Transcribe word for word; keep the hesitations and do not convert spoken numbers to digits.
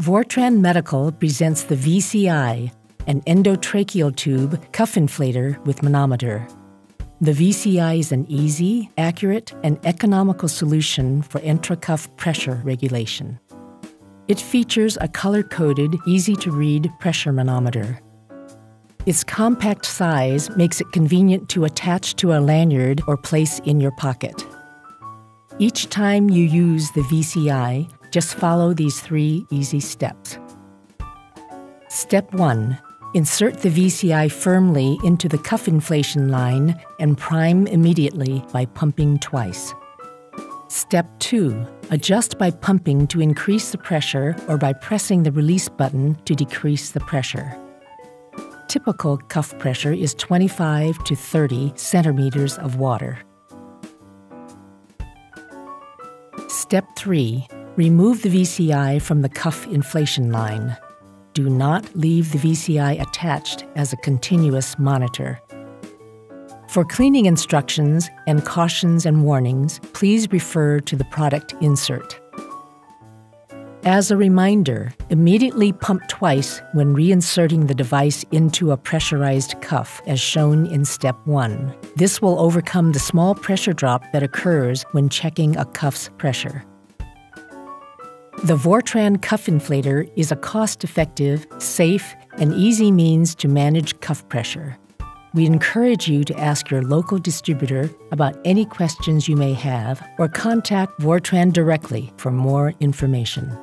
Vortran Medical presents the V C I, an endotracheal tube cuff inflator with manometer. The V C I is an easy, accurate, and economical solution for intracuff pressure regulation. It features a color-coded, easy-to-read pressure manometer. Its compact size makes it convenient to attach to a lanyard or place in your pocket. Each time you use the V C I, just follow these three easy steps. Step one. Insert the V C I firmly into the cuff inflation line and prime immediately by pumping twice. Step two. Adjust by pumping to increase the pressure or by pressing the release button to decrease the pressure. Typical cuff pressure is twenty-five to thirty centimeters of water. Step three. Remove the V C I from the cuff inflation line. Do not leave the V C I attached as a continuous monitor. For cleaning instructions and cautions and warnings, please refer to the product insert. As a reminder, immediately pump twice when reinserting the device into a pressurized cuff, as shown in step one. This will overcome the small pressure drop that occurs when checking a cuff's pressure. The Vortran cuff inflator is a cost-effective, safe, and easy means to manage cuff pressure. We encourage you to ask your local distributor about any questions you may have or contact Vortran directly for more information.